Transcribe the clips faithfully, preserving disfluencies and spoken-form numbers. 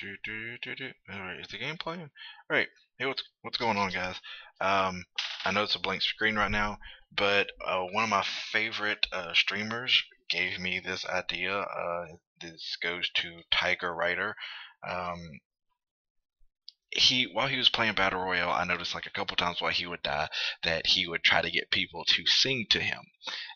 Do, do, do, do. All right, is the game playing? All right, hey, what's what's going on, guys? Um, I know it's a blank screen right now, but uh, one of my favorite uh, streamers gave me this idea. Uh, this goes to Tiger Writer. Um, he while he was playing Battle Royale, I noticed like a couple times while he would die that he would try to get people to sing to him,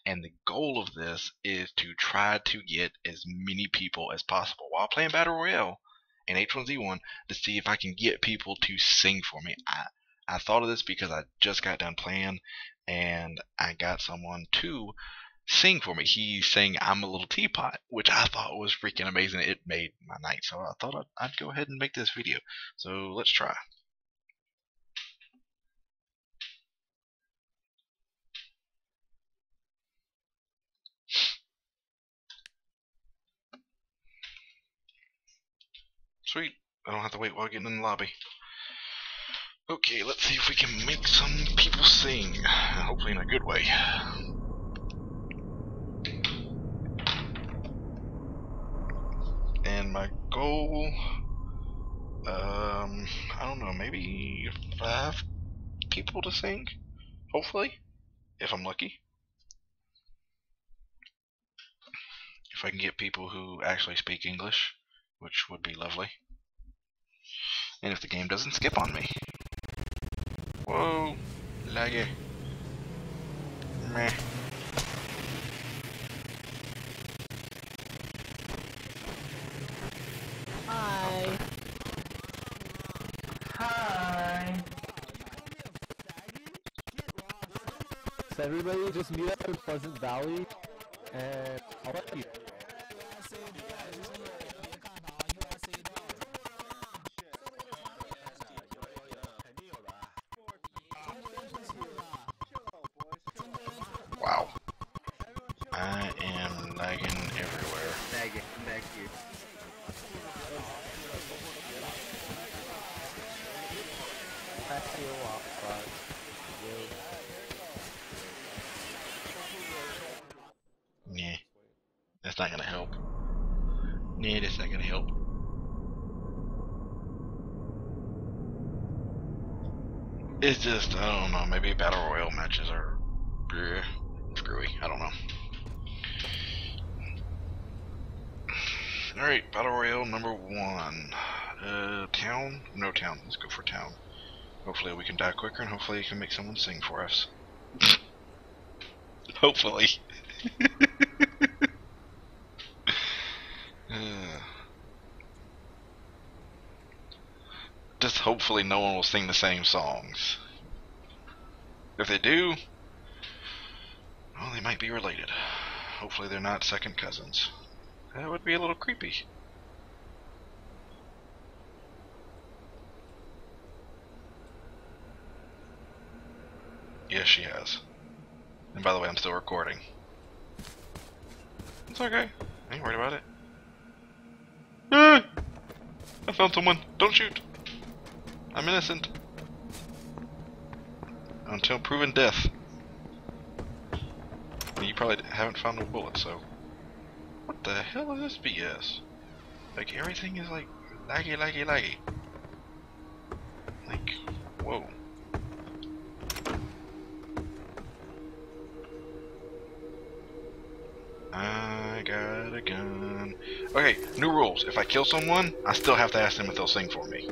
and the goal of this is to try to get as many people as possible while playing Battle Royale in H one Z one to see if I can get people to sing for me. I, I thought of this because I just got done playing and I got someone to sing for me. He sang "I'm a Little Teapot," which I thought was freaking amazing. It made my night, so I thought I'd, I'd go ahead and make this video. So let's try. Sweet. I don't have to wait while getting in the lobby. Okay, let's see if we can make some people sing. Hopefully in a good way. And my goal... Um, I don't know, maybe five people to sing? Hopefully, if I'm lucky. If I can get people who actually speak English, which would be lovely. And if the game doesn't skip on me. Whoa, laggy. Meh. Hi. Hi. So everybody just meet up in Pleasant Valley, and I'll let you. I am lagging everywhere. Lagging, thank you. That's your walk, bud. Yeah. That's not gonna help. Yeah, that's not gonna help. It's just, I don't know, maybe Battle Royale matches are bleh, screwy, I don't know. Alright, Battle Royale number one. Uh, town? No town. Let's go for town. Hopefully we can die quicker and hopefully you can make someone sing for us. Hopefully. uh. Just hopefully no one will sing the same songs. If they do, well, they might be related. Hopefully they're not second cousins. That would be a little creepy. Yes, she has. And by the way, I'm still recording. It's okay. I ain't worried about it. Ah! I found someone. Don't shoot. I'm innocent. Until proven death. You probably haven't found no bullet, so... What the hell is this B S? Like, everything is like laggy, laggy, laggy. Like, whoa. I got a gun. Okay, new rules. If I kill someone, I still have to ask them if they'll sing for me.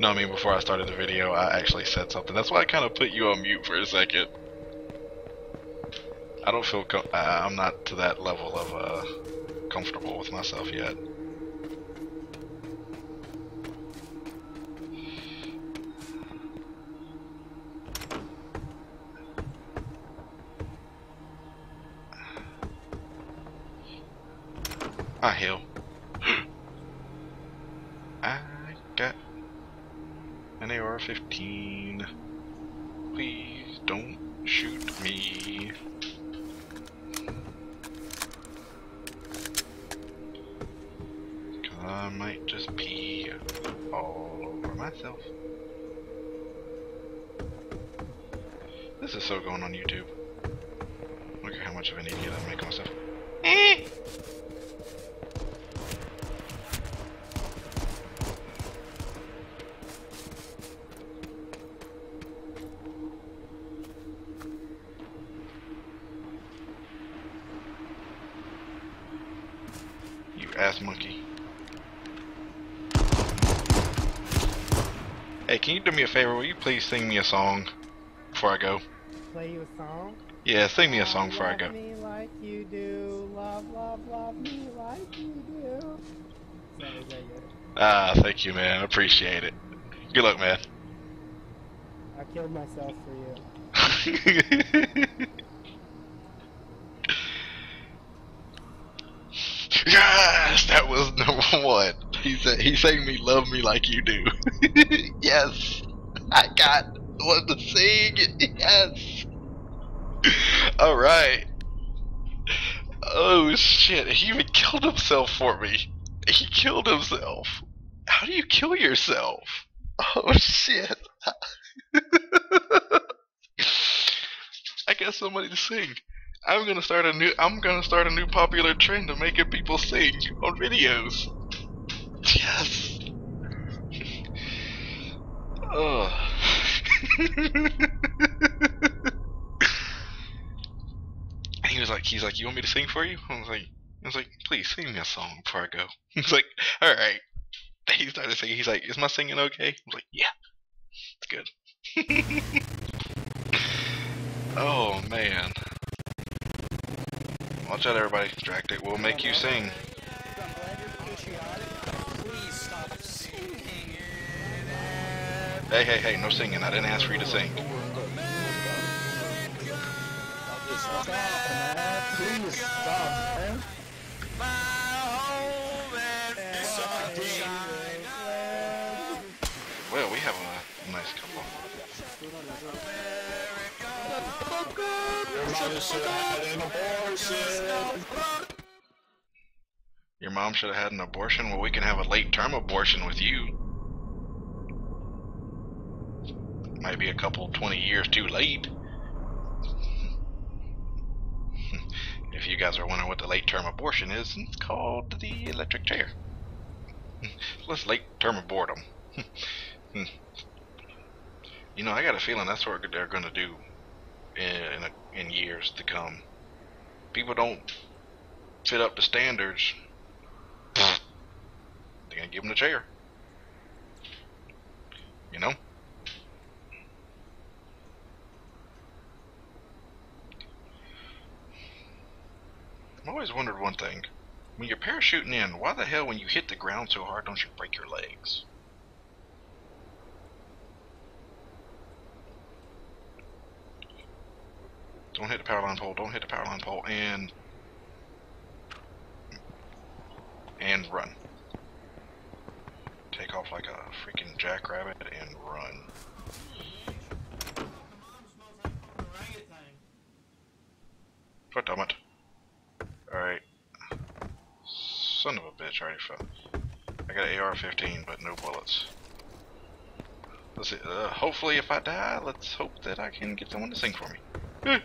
No, I mean, before I started the video, I actually said something. That's why I kind of put you on mute for a second. I don't feel com uh, I'm not to that level of uh, comfortable with myself yet. I heal. I got an A R fifteen. Please don't shoot me. I might just pee all over myself. This is so going on YouTube. Look at how much of an idiot I make myself. ass monkey. Hey, can you do me a favor? Will you please sing me a song before I go? Play you a song? Yeah, sing me a song before I go. Love me like you do. Love, love, love me like you do. Ah, thank you, man. I appreciate it. Good luck, man. I killed myself for you. Yes, that was number one. He said he sang me "Love Me Like You Do." Yes, I got one to sing. Yes. All right. Oh shit! He even killed himself for me. He killed himself. How do you kill yourself? Oh shit! I got somebody to sing. I'm gonna start a new. I'm gonna start a new popular trend of making people sing on videos. Yes. Oh. He was like, he's like, you want me to sing for you? I was like, I was like, please sing me a song before I go. He's like, all right. He started singing. He's like, is my singing okay? I was like, yeah, it's good. Oh man. Watch out, everybody. Distract it. We'll make you sing. Hey, hey, hey, no singing. I didn't ask for you to sing. Well, we have a nice couple. Your mom should have had an abortion? Well, we can have a late-term abortion with you. Might be a couple twenty years too late. If you guys are wondering what the late-term abortion is, it's called the electric chair. Let's late-term abort them. You know, I got a feeling that's what they're going to do. In, a, in years to come, people don't fit up the standards. They're gonna give them the chair, you know. I've always wondered one thing: when you're parachuting in, why the hell, when you hit the ground so hard, don't you break your legs? Don't hit the power line pole, don't hit the power line pole, and and run. Take off like a freaking jackrabbit and run. What the mutt? Alright. Son of a bitch, I already fell. I got an A R fifteen, but no bullets. Let's see, uh, hopefully if I die, let's hope that I can get someone to sing for me. Eh.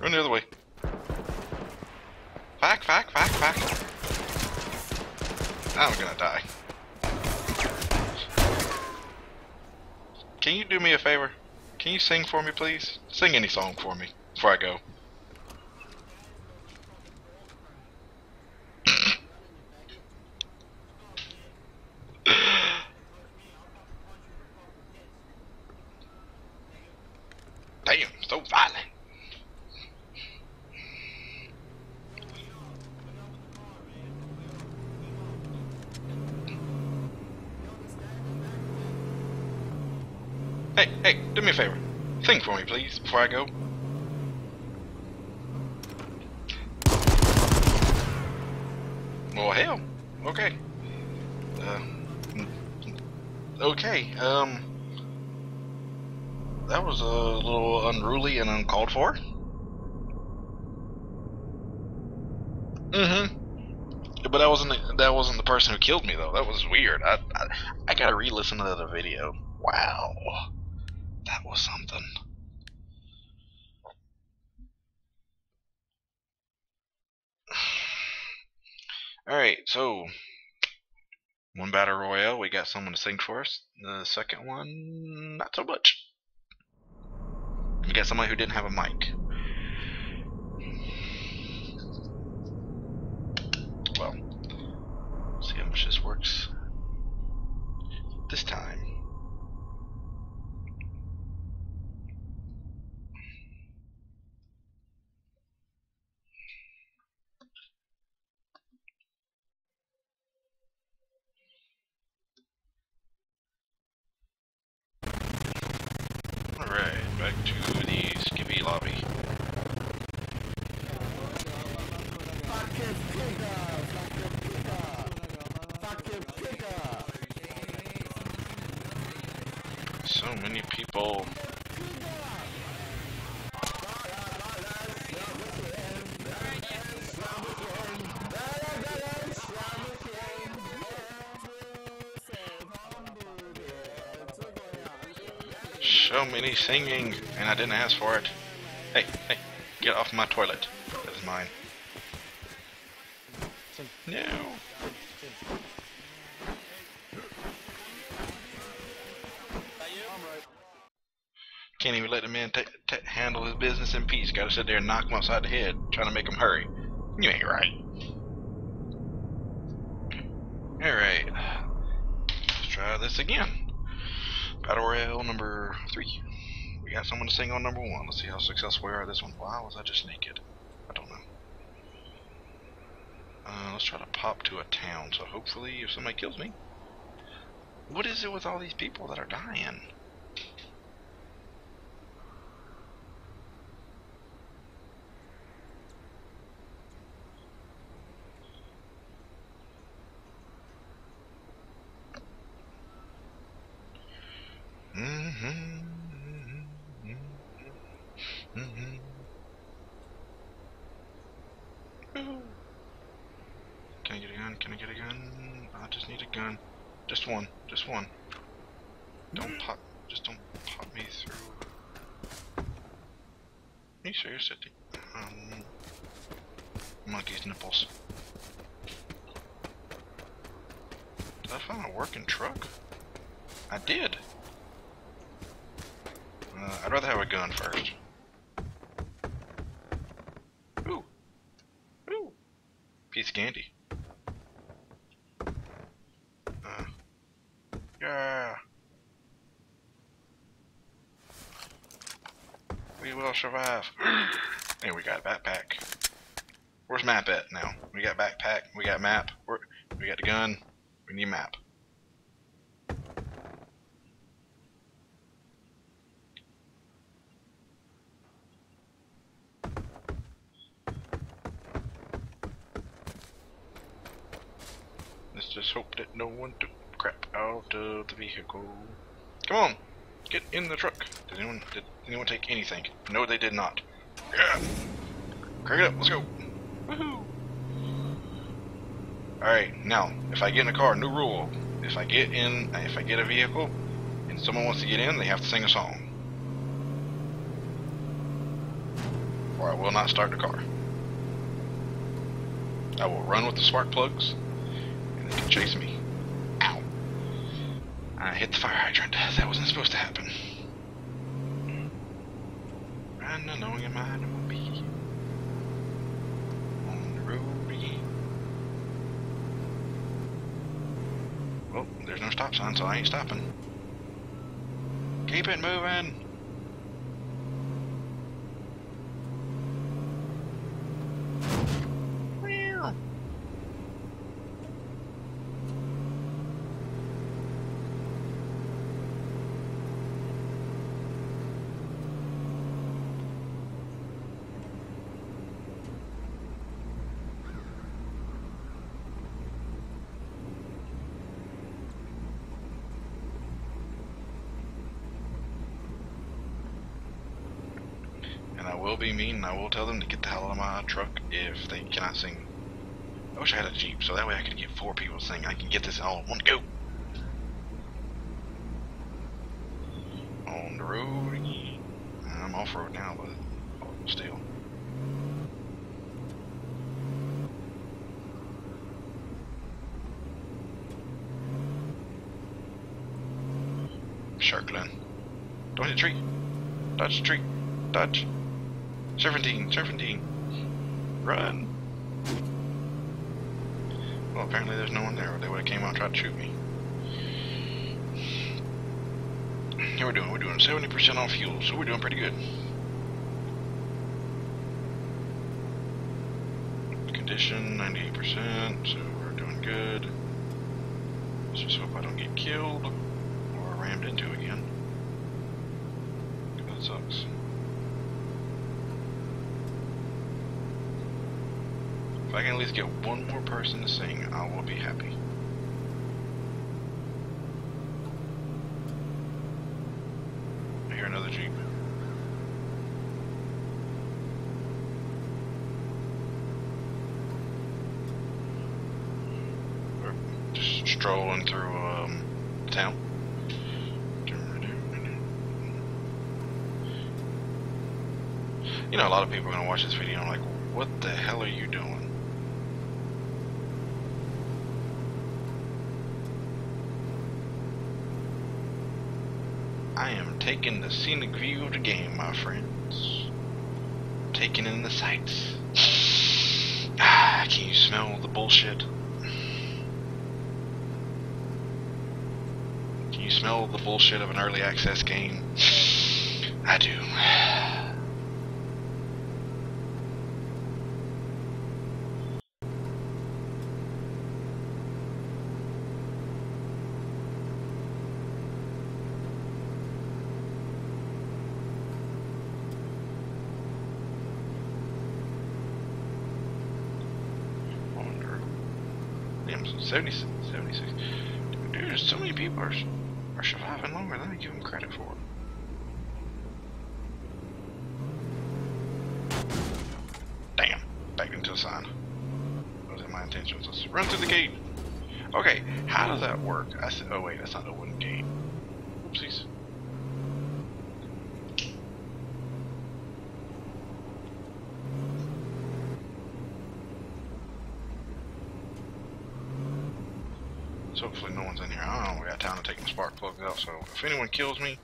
Run the other way. Fuck, fuck, fuck, fuck. I'm gonna die. Can you do me a favor? Can you sing for me, please? Sing any song for me before I go. Damn, so violent. Hey, hey, do me a favor. Sing for me, please, before I go. Well, hell. Okay. Uh, okay, um... that was a little unruly and uncalled for. Mm-hmm. But that wasn't that wasn't the person who killed me though. That was weird. I I, I gotta re-listen to the video. Wow, that was something. All right, so one battle royale, we got someone to sing for us. The second one, not so much. We got somebody who didn't have a mic. Well, Boom. So many singing, and I didn't ask for it. Hey, hey, get off my toilet. That is mine. No. Can't even let the man t t handle his business in peace. Gotta sit there and knock him upside the head, trying to make him hurry. You ain't right. Alright. Let's try this again. Battle Royale number three. We got someone to sing on number one. Let's see how successful we are at this one. Why was I just naked? I don't know. Uh, let's try to pop to a town, so hopefully if somebody kills me. What is it with all these people that are dying? Can I get a gun? I just need a gun. Just one. Just one. Don't pop. Just don't pop me through. Are you serious? Um, monkey's nipples. Did I find a working truck? I did. Uh, I'd rather have a gun first. Ooh. Ooh. Piece of candy. Yeah. We will survive. And we got a backpack. Where's map at now? We got backpack, we got map, We're, we got the gun, we need map. Let's just hope that no one took crap out of the vehicle. Come on, get in the truck. Did anyone did anyone take anything? No, they did not. Yeah. Crank it up. Let's go. Woohoo! All right, now if I get in a car, new rule: if I get in, if I get a vehicle, and someone wants to get in, they have to sing a song, or I will not start the car. I will run with the spark plugs, and they can chase me. I hit the fire hydrant. That wasn't supposed to happen. Riding along in my automobile on the road again. Well, there's no stop sign, so I ain't stopping. Keep it moving. Will be mean, and I will tell them to get the hell out of my truck if they cannot sing. I wish I had a Jeep, so that way I could get four people to sing. I can get this all in one go. On the road again. I'm off road now, but still. Circling. Don't hit a tree. Dodge the tree. Dodge. Serpentine, serpentine, run! Well, apparently there's no one there. They would have came out and tried to shoot me. Here we're doing, we're doing seventy percent on fuel, so we're doing pretty good. Condition ninety-eight percent, so we're doing good. Let's just hope I don't get killed or rammed into again. That sucks. If I can at least get one more person to sing, I will be happy. strolling through um, town. You know, a lot of people are gonna watch this video and I'm like, what the hell are you doing? I am taking the scenic view of the game, my friends. Taking in the sights. Can you smell the bullshit? Can you smell the bullshit of an early access game? I do. seventy-six. Dude, so many people are, are surviving longer than I give them credit for. Damn. Back into a sign. That wasn't my intentions. Let's run through the gate. Okay, how does that work? I said, oh wait, that's not a wooden gate. Oopsies. Hopefully no one's in here. I don't know, we got time to take my spark plugs out, so if anyone kills me,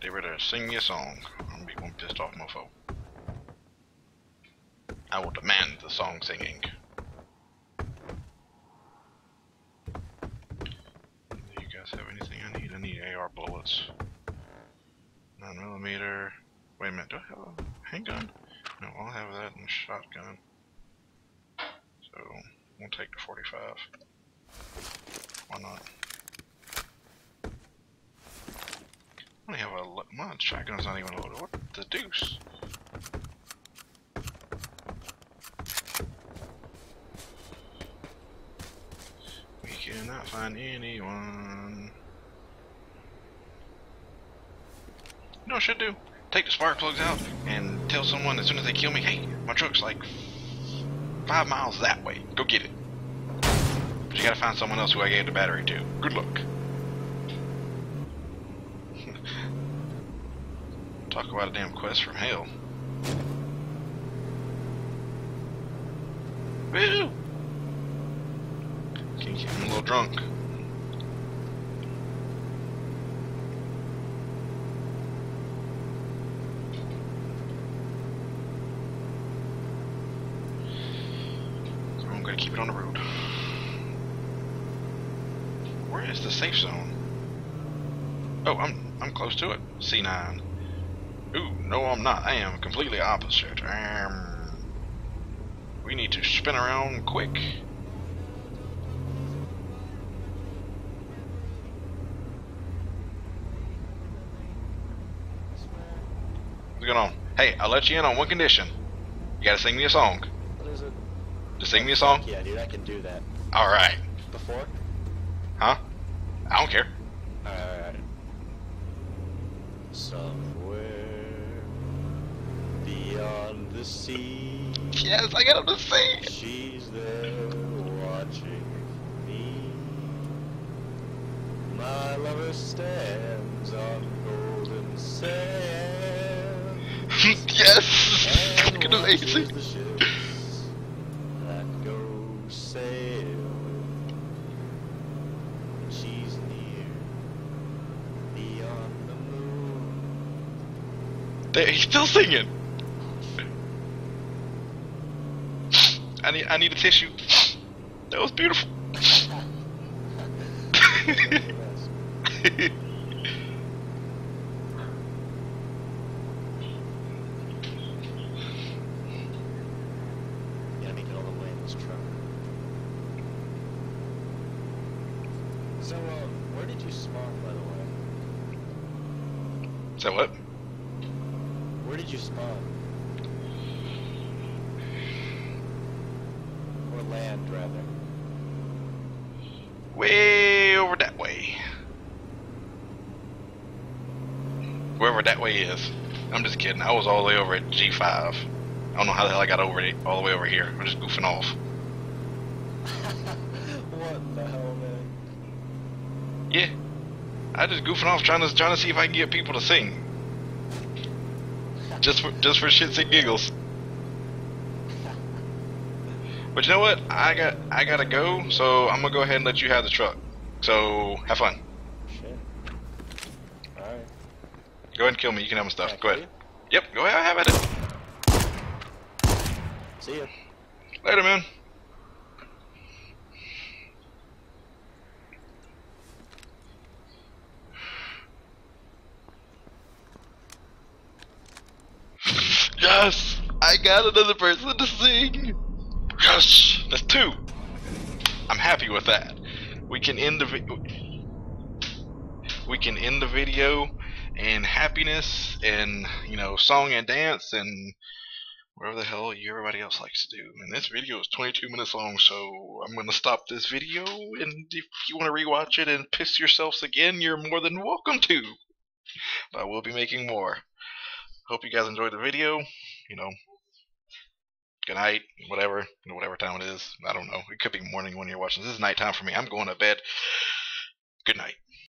they better sing me a song. I'm gonna be one pissed off mofo. I will demand the song singing. Do you guys have anything I need? I need A R bullets. nine millimeter. Wait a minute, do I have a handgun? No, I'll have that and a shotgun. So, we'll take the forty-five. Why not? I only have a my shotgun's not even loaded. What the deuce? We cannot find anyone. You know what I should do? Take the spark plugs out and tell someone as soon as they kill me, hey, my truck's like five miles that way. Go get it. But you gotta find someone else who I gave the battery to. Good luck. Talk about a damn quest from hell. Woo! Can't keep him a little drunk. So I'm gonna keep it on the road. Where is the safe zone? Oh, I'm I'm close to it. C nine. Ooh, no, I'm not. I am completely opposite. Um, we need to spin around quick. What's going on? Hey, I'll let you in on one condition. You gotta sing me a song. What is it? Just sing me a song? Yeah, dude, I can do that. All right. Before? Huh? I don't care. Alright. Somewhere beyond the sea. Yes, I got him to sing. She's there watching me. My lover stands on golden sands. Yes! Fucking amazing. The ships that go sailing. There, he's still singing. I need, I need a tissue. That was beautiful. Gotta make it all the way in this truck. So, uh, where did you spawn, by the way? Is that what? Where did you spawn? Or land, rather. Way over that way. Wherever that way is. I'm just kidding. I was all the way over at G five. I don't know how the hell I got over it all the way over here. I'm just goofing off. What the hell, man? Yeah. I just goofing off trying to trying to see if I can get people to sing. Just for just for shits and giggles. But you know what? I got I gotta go, so I'm gonna go ahead and let you have the truck. So have fun. Shit. Alright. Go ahead and kill me, you can have my stuff. Go ahead. Yep, go ahead, have at it. See ya. Later, man. Yes! I got another person to sing! Yes! That's two! I'm happy with that. We can end the vi- We can end the video in happiness and, you know, song and dance and whatever the hell you everybody else likes to do. And this video is twenty-two minutes long, so I'm gonna stop this video, and if you wanna rewatch it and piss yourselves again, you're more than welcome to. But I will be making more. Hope you guys enjoyed the video. You know, good night, whatever, whatever time it is. I don't know. It could be morning when you're watching. This is nighttime for me. I'm going to bed. Good night.